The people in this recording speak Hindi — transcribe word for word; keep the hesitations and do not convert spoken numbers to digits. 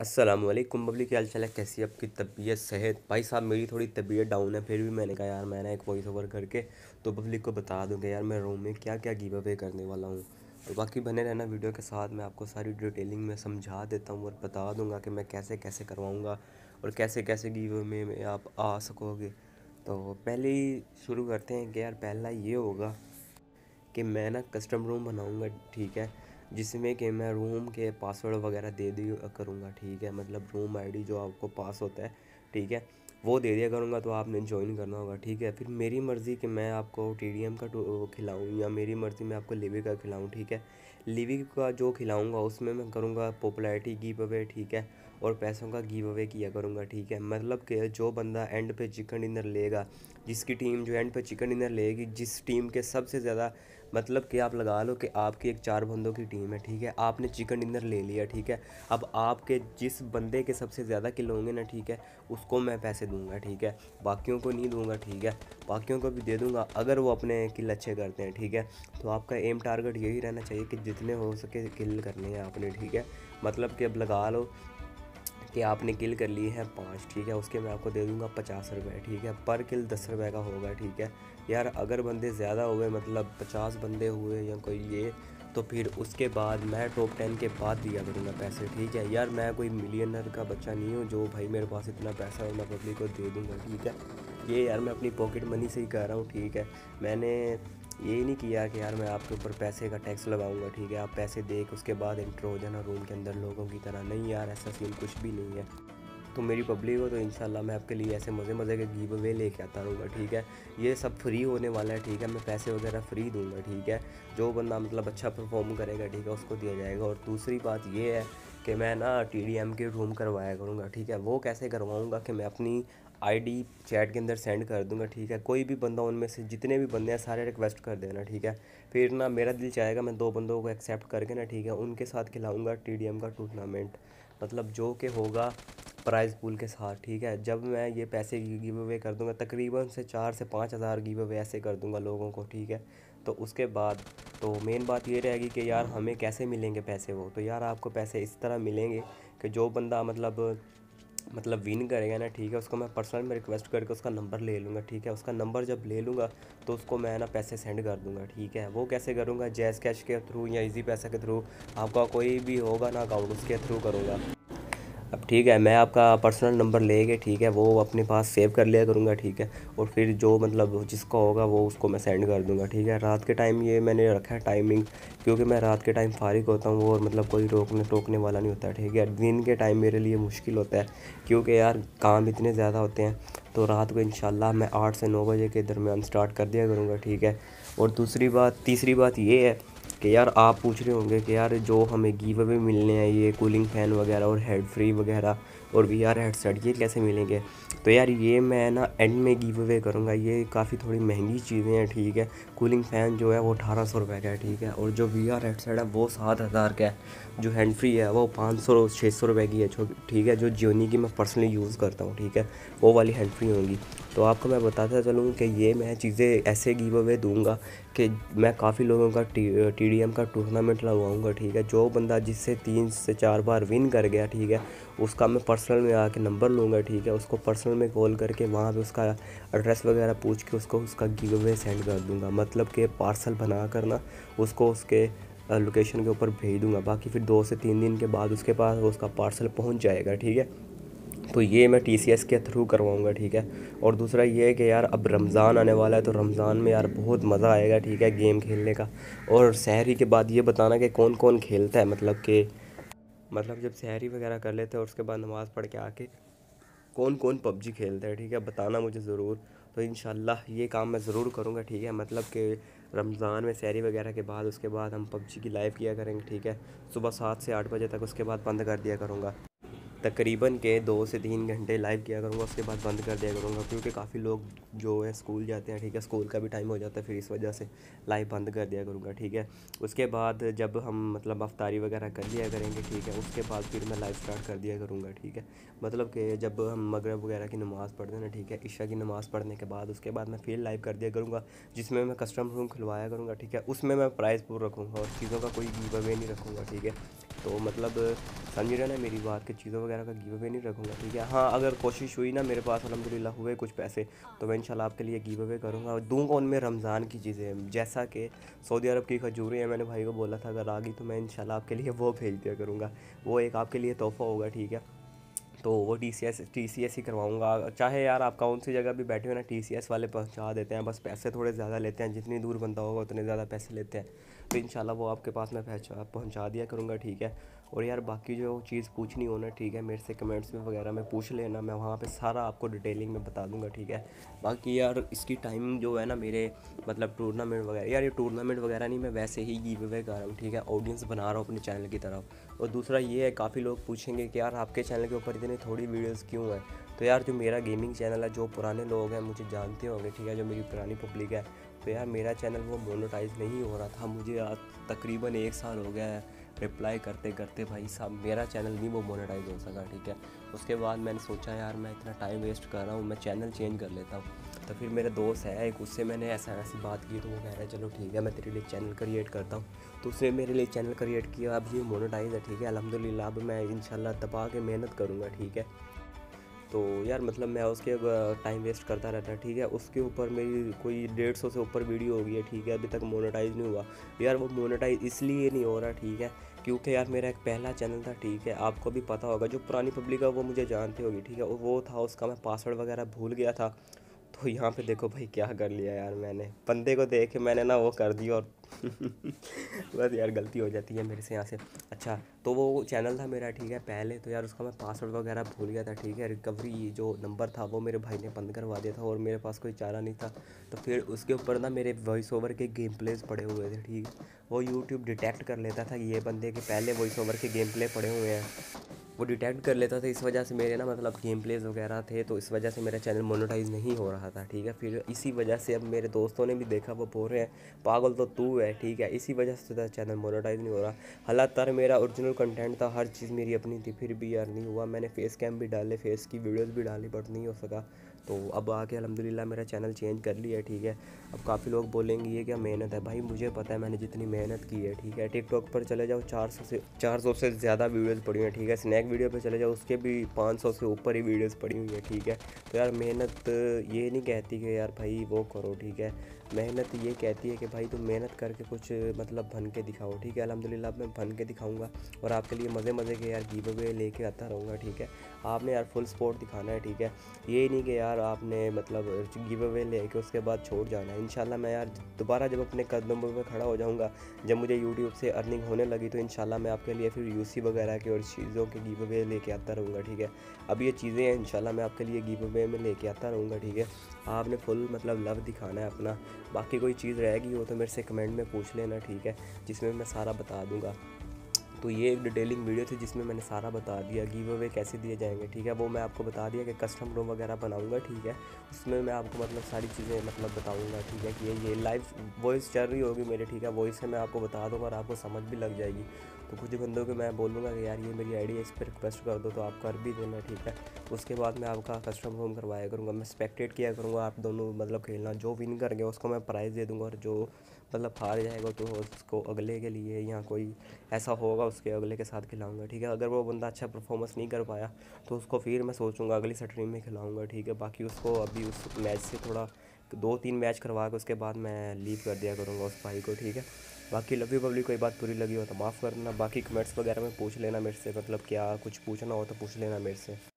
अस्सलामुअलैकुम पब्लिक, क्या हाल चाल है? कैसी है आपकी तबीयत, सेहत? भाई साहब मेरी थोड़ी तबीयत डाउन है, फिर भी मैंने कहा यार मैंने एक वॉइस ओवर करके तो पब्लिक को बता दूँगा यार मैं रूम में क्या क्या गिव अवे करने वाला हूँ। और बाकी बने रहना वीडियो के साथ, मैं आपको सारी डिटेलिंग में समझा देता हूँ और बता दूँगा कि मैं कैसे कैसे करवाऊँगा और कैसे कैसे गिव अवे में आप आ सकोगे। तो पहले ही शुरू करते हैं कि यार पहला ये होगा कि मैं ना कस्टम रूम बनाऊँगा, ठीक है, जिसमें कि मैं रूम के पासवर्ड वगैरह दे दिया करूँगा, ठीक है, मतलब रूम आईडी जो आपको पास होता है, ठीक है, वो दे दिया करूँगा, तो आपने ज्वाइन करना होगा, ठीक है। फिर मेरी मर्ज़ी कि मैं आपको टीडीएम का खिलाऊँ या मेरी मर्ज़ी मैं आपको लिवी का खिलाऊँ, ठीक है। लिवी का जो खिलाऊँगा उसमें मैं करूँगा पॉपुलैरिटी गिव अवे, ठीक है, और पैसों का गिव अवे किया करूँगा, ठीक है। मतलब कि जो बंदा एंड पे चिकन डिनर लेगा, जिसकी टीम जो एंड पे चिकन डिनर लेगी, जिस टीम के सबसे ज़्यादा, मतलब कि आप लगा लो कि आपकी एक चार बंदों की टीम है, ठीक है, आपने चिकन डिनर ले लिया, ठीक है, अब आपके जिस बंदे के सबसे ज़्यादा किल होंगे ना, ठीक है, उसको मैं पैसे दूँगा, ठीक है, बाकियों को नहीं दूँगा, ठीक है, बाकियों को भी दे दूँगा अगर वो अपने किल अच्छे करते हैं, ठीक है। तो आपका एम टारगेट यही रहना चाहिए कि जितने हो सके किल करने हैं आपने, ठीक है। मतलब कि अब लगा लो कि आपने किल कर ली है पाँच, ठीक है, उसके मैं आपको दे दूंगा पचास रुपये, ठीक है, पर किल दस रुपये का होगा, ठीक है। यार अगर बंदे ज़्यादा हुए, मतलब पचास बंदे हुए या कोई ये, तो फिर उसके बाद मैं टॉप टेन के बाद दिया करूँगा पैसे, ठीक है। यार मैं कोई मिलियनर का बच्चा नहीं हूँ जो भाई मेरे पास इतना पैसा है मैं पब्लिक को दे दूँगा, ठीक है। ये यार मैं अपनी पॉकेट मनी से ही कर रहा हूँ, ठीक है, मैंने ये नहीं किया कि यार मैं आपके ऊपर पैसे का टैक्स लगाऊंगा, ठीक है, आप पैसे दे के उसके बाद एंटर हो जाना रूम के अंदर लोगों की तरह। नहीं यार, ऐसा सीन कुछ भी नहीं है। तो मेरी पब्लिक हो तो इंशाल्लाह मैं आपके लिए ऐसे मज़े मज़े के गिव अवे लेके आता रहूँगा, ठीक है। ये सब फ्री होने वाला है, ठीक है, मैं पैसे वगैरह फ्री दूंगा, ठीक है, जो बंदा मतलब अच्छा परफॉर्म करेगा, ठीक है, उसको दिया जाएगा। और दूसरी बात ये है कि मैं ना टी डी एम के रूम करवाया करूँगा, ठीक है। वो कैसे करवाऊँगा कि मैं अपनी आईडी चैट के अंदर सेंड कर दूंगा, ठीक है, कोई भी बंदा उनमें से जितने भी बंदे हैं सारे रिक्वेस्ट कर देना, ठीक है। फिर ना मेरा दिल चाहेगा मैं दो बंदों को एक्सेप्ट करके ना, ठीक है, उनके साथ खिलाऊंगा टीडीएम का टूर्नामेंट, मतलब जो कि होगा प्राइज़ पूल के साथ, ठीक है। जब मैं ये पैसे गिव अवे कर दूंगा तकरीबन से चार से पाँच हज़ार गिव अवे ऐसे कर दूंगा लोगों को, ठीक है। तो उसके बाद तो मेन बात ये रहेगी कि यार हमें कैसे मिलेंगे पैसे, वो तो यार आपको पैसे इस तरह मिलेंगे कि जो बंदा मतलब मतलब विन करेगा ना, ठीक है, उसको मैं पर्सनल में रिक्वेस्ट करके उसका नंबर ले लूँगा, ठीक है। उसका नंबर जब ले लूँगा तो उसको मैं ना पैसे सेंड कर दूँगा, ठीक है। वो कैसे करूँगा? जैज़ कैश के थ्रू या इजी पैसा के थ्रू, आपका कोई भी होगा ना अकाउंट, उसके थ्रू करूँगा। अब ठीक है, मैं आपका पर्सनल नंबर लेके, ठीक है, वो अपने पास सेव कर लिया करूँगा, ठीक है, और फिर जो मतलब जिसका होगा वो उसको मैं सेंड कर दूँगा, ठीक है। रात के टाइम ये मैंने रखा है टाइमिंग, क्योंकि मैं रात के टाइम फारिग होता हूँ और मतलब कोई रोकने टोकने वाला नहीं होता, ठीक है। दिन के टाइम मेरे लिए मुश्किल होता है क्योंकि यार काम इतने ज़्यादा होते हैं, तो रात को इंशाल्लाह मैं आठ से नौ बजे के दरमियान स्टार्ट कर दिया करूँगा, ठीक है। और दूसरी बात तीसरी बात ये है कि यार आप पूछ रहे होंगे कि यार जो हमें गिव अवे मिलने हैं ये कूलिंग फ़ैन वगैरह और हेड फ्री वगैरह और वीआर हेडसेट, ये कैसे मिलेंगे? तो यार ये मैं ना एंड में गिव अवे करूँगा, ये काफ़ी थोड़ी महंगी चीज़ें हैं, ठीक है। कूलिंग फ़ैन जो है वो अठारह सौ रुपये का है, ठीक है, और जो वीआर हेडसेट है वो सात हज़ार का है, जो हैंड फ्री है वो पाँच सौ छः सौ रुपये की है, ठीक है, जो जियोनी की मैं पर्सनली यूज़ करता हूँ, ठीक है, वो वाली हैंड फ्री होंगी। तो आपको मैं बताता चलूँ कि ये मैं चीज़ें ऐसे गिव अवे दूँगा कि मैं काफ़ी लोगों का टी डी एम का टूर्नामेंट लगवाऊँगा, ठीक है। जो बंदा जिससे तीन से चार बार विन कर गया, ठीक है, उसका मैं पर्सनल में आके नंबर लूँगा, ठीक है, उसको पर्सनल में कॉल करके वहाँ पे उसका एड्रेस वगैरह पूछ के उसको उसका गिव अवे सेंड कर दूँगा, मतलब कि पार्सल बना कर ना उसको उसके लोकेशन के ऊपर भेज दूँगा। बाकी फिर दो से तीन दिन के बाद उसके पास उसका पार्सल पहुँच जाएगा, ठीक है। तो ये मैं टीसीएस के थ्रू करवाऊंगा, ठीक है। और दूसरा ये है कि यार अब रमज़ान आने वाला है, तो रमज़ान में यार बहुत मज़ा आएगा, ठीक है, गेम खेलने का। और सहरी के बाद ये बताना कि कौन कौन खेलता है, मतलब कि मतलब जब सहरी वगैरह कर लेते हैं और उसके बाद नमाज़ पढ़ के आके कौन कौन पबजी खेलता है, ठीक है, बताना मुझे ज़रूर। तो इंशाल्लाह ये काम मैं ज़रूर करूँगा, ठीक है, मतलब कि रमज़ान में सहरी वगैरह के बाद उसके बाद हम पबजी की लाइव किया करेंगे, ठीक है, सुबह सात से आठ बजे तक, उसके बाद बंद कर दिया करूँगा, तकरीबन के दो से तीन घंटे लाइव किया करूँगा, उसके बाद बंद कर दिया करूँगा, क्योंकि काफ़ी लोग जो है स्कूल जाते हैं, ठीक है, स्कूल का भी टाइम हो जाता है, फिर इस वजह से लाइव बंद कर दिया करूँगा, ठीक है। उसके बाद जब हम मतलब अफ्तारी वगैरह कर लिया करेंगे, ठीक है, उसके बाद फिर मैं लाइव स्टार्ट कर दिया करूँगा, ठीक है, मतलब कि जब हम मगरब वगैरह की नमाज़ पढ़ते ना, ठीक है, ईशा की नमाज़ पढ़ने के बाद उसके बाद मैं फिर लाइव कर दिया करूँगा, जिसमें मैं कस्टम रूम खुलवाया करूँगा, ठीक है, उसमें मैं प्राइस पूरा रखूँगा और चीज़ों का कोई गिव अवे नहीं रखूँगा, ठीक है। तो मतलब समझ रहे ना मेरी बात के, चीज़ों वगैरह का गिव अवे नहीं रखूँगा, ठीक है। हाँ अगर कोशिश हुई ना मेरे पास अलहमदिल्ला हुए कुछ पैसे तो मैं इंशाल्लाह आपके लिए गिव अवे करूँगा और दूँगा उनमें रमज़ान की चीज़ें, जैसा कि सऊदी अरब की खजूरें हैं, मैंने भाई को बोला था अगर आ गई तो मैं इंशाल्लाह आपके लिए वो भेज दिया करूँगा, वो एक आपके लिए तोहफ़ा होगा, ठीक है। तो वो T C S T C S ही करवाऊँगा, चाहे यार आप कौन सी जगह भी बैठे हो ना टी सी एस वाले पहुँचा देते हैं, बस पैसे थोड़े ज़्यादा लेते हैं, जितनी दूर बनता होगा उतने ज़्यादा पैसे लेते हैं, तो इंशाल्लाह वो आपके पास मैं पहुँचा पहुँचा दिया करूँगा, ठीक है। और यार बाकी जो चीज़ पूछनी हो ना, ठीक है, मेरे से कमेंट्स में वगैरह में पूछ लेना, मैं वहाँ पे सारा आपको डिटेलिंग में बता दूँगा, ठीक है। बाकी यार इसकी टाइमिंग जो है ना मेरे मतलब टूर्नामेंट वगैरह, यार ये टूर्नामेंट वगैरह नहीं, मैं वैसे ही गिव अवे कर रहा हूँ, ठीक है, ऑडियंस बना रहा हूँ अपने चैनल की तरफ। और दूसरा ये है काफ़ी लोग पूछेंगे कि यार आपके चैनल के ऊपर इतनी थोड़ी वीडियोज़ क्यों हैं, तो यार जो मेरा गेमिंग चैनल है, जो पुराने लोग हैं मुझे जानते होंगे, ठीक है, जो मेरी पुरानी पब्लिक है, तो यार मेरा चैनल वो मोनेटाइज नहीं हो रहा था, मुझे तकरीबन एक साल हो गया है रिप्लाई करते करते, भाई साहब मेरा चैनल भी वो मोनेटाइज हो सका, ठीक है। उसके बाद मैंने सोचा यार मैं इतना टाइम वेस्ट कर रहा हूँ, मैं चैनल चेंज कर लेता हूँ। तो फिर मेरा दोस्त है एक, उससे मैंने ऐसा ऐसी बात की तो वो कह रहा है चलो ठीक है मैं तेरे लिए चैनल क्रिएट करता हूँ, तो उसने मेरे लिए चैनल क्रिएट किया, अब ये मोनेटाइज है, ठीक है, अल्हम्दुलिल्लाह। अब मैं इंशाल्लाह दबा के मेहनत करूँगा, ठीक है। तो यार मतलब मैं उसके टाइम वेस्ट करता रहता, ठीक है, उसके ऊपर मेरी कोई डेढ़ सौ से ऊपर वीडियो हो गई है, ठीक है, अभी तक मोनेटाइज नहीं हुआ। यार वो मोनेटाइज इसलिए नहीं हो रहा, ठीक है, क्योंकि यार मेरा एक पहला चैनल था, ठीक है, आपको भी पता होगा, जो पुरानी पब्लिक है वो मुझे जानती होगी, ठीक है, और वो था उसका मैं पासवर्ड वगैरह भूल गया था। तो यहाँ पे देखो भाई क्या कर लिया यार मैंने, बंदे को देख के मैंने ना वो कर दिया और बस यार गलती हो जाती है मेरे से यहाँ से। अच्छा तो वो चैनल था मेरा, ठीक है, पहले तो यार उसका मैं पासवर्ड वगैरह भूल गया था, ठीक है, रिकवरी जो नंबर था वो मेरे भाई ने बंद करवा दिया था और मेरे पास कोई चारा नहीं था। तो फिर उसके ऊपर ना मेरे वॉइस ओवर के गेम प्लेस पड़े हुए थे, ठीक है, वो यूट्यूब डिटेक्ट कर लेता था कि ये बंदे के पहले वॉइस ओवर के गेम प्ले पड़े हुए हैं, वो डिटेक्ट कर लेता था, इस वजह से मेरे ना मतलब गेम प्लेस वगैरह थे, तो इस वजह से मेरा चैनल मोनेटाइज नहीं हो रहा था, ठीक है। फिर इसी वजह से अब मेरे दोस्तों ने भी देखा, वो बोल रहे हैं पागल तो तू है, ठीक है, इसी वजह से तेरा चैनल मोनेटाइज नहीं हो रहा। हालांकि मेरा ओरिजिनल कंटेंट था, हर चीज़ मेरी अपनी थी, फिर भी यार नहीं हुआ। मैंने फेस कैम भी डाले, फेस की वीडियोज़ भी डाली, बट नहीं हो सका। तो अब आके अल्हम्दुलिल्लाह मेरा चैनल चेंज कर लिया है, ठीक है। अब काफ़ी लोग बोलेंगे ये क्या मेहनत है, भाई मुझे पता है मैंने जितनी मेहनत की है, ठीक है। टिकटॉक पर चले जाओ, चार सौ से चार सौ से ज़्यादा वीडियोज़ पड़ी हैं, ठीक है। स्नैक वीडियो पर चले जाओ, उसके भी पाँच सौ से ऊपर ही वीडियोज़ पड़ी हुई हैं, ठीक है। तो यार मेहनत ये नहीं कहती कि यार भाई वो करो, ठीक है, मेहनत ये कहती है कि भाई तुम मेहनत करके कुछ मतलब बन के दिखाओ, ठीक है। अल्हम्दुलिल्लाह मैं बन के दिखाऊंगा और आपके लिए मज़े मज़े के यार गिव अवे लेके आता रहूँगा, ठीक है। आपने यार फुल सपोर्ट दिखाना है, ठीक है, ये नहीं कि यार आपने मतलब गिव अवे लेके उसके बाद छोड़ जाना है। इंशाल्लाह मैं यार दोबारा जब अपने कदमों पर खड़ा हो जाऊँगा, जब मुझे यूट्यूब से अर्निंग होने लगी, तो इंशाल्लाह मैं आपके लिए फिर यूसी वगैरह के और चीज़ों के गिव अवे लेके आता रहूँगा, ठीक है। अब ये चीज़ें हैं, इंशाल्लाह मैं आपके लिए गिव अवे में लेके आता रहूँगा, ठीक है। आपने फुल मतलब लव दिखाना है अपना, बाकी कोई चीज़ रहेगी हो तो मेरे से कमेंट में पूछ लेना, ठीक है, जिसमें मैं सारा बता दूंगा। तो ये एक डिटेलिंग वीडियो थी जिसमें मैंने सारा बता दिया गिव अवे कैसे दिए जाएंगे, ठीक है। वो मैं आपको बता दिया कि कस्टम रूम वगैरह बनाऊंगा, ठीक है, उसमें मैं आपको मतलब सारी चीज़ें मतलब बताऊंगा, ठीक है, कि ये लाइव वॉइस चल रही होगी मेरे, ठीक है, वॉइस से मैं आपको बता दूँगा और आपको समझ भी लग जाएगी। तो कुछ बंदों को मैं बोलूँगा कि यार ये मेरी आई डी है, इस पर रिक्वेस्ट कर दो, तो आप कर भी देना, ठीक है। उसके बाद मैं आपका कस्टम रूम करवाया करूँगा, मैं स्पेक्टेट किया करूँगा आप दोनों मतलब खेलना, जो विन कर गया उसको मैं प्राइज़ दे दूँगा और जो मतलब हार जाएगा तो उसको अगले के लिए या कोई ऐसा होगा उसके अगले के साथ खिलाऊंगा, ठीक है। अगर वो बंदा अच्छा परफॉर्मेंस नहीं कर पाया तो उसको फिर मैं सोचूंगा अगली स्ट्रीम में खिलाऊंगा, ठीक है। बाकी उसको अभी उस मैच से थोड़ा दो तीन मैच करवा के उसके बाद मैं लीव कर दिया करूँगा उस भाई को, ठीक है। बाकी लव यू पब्लिक, कोई बात पूरी लगी हो तो माफ़ करना, बाकी कमेंट्स वगैरह में पूछ लेना मेरे से, मतलब क्या कुछ पूछना हो तो पूछ लेना मेरे से।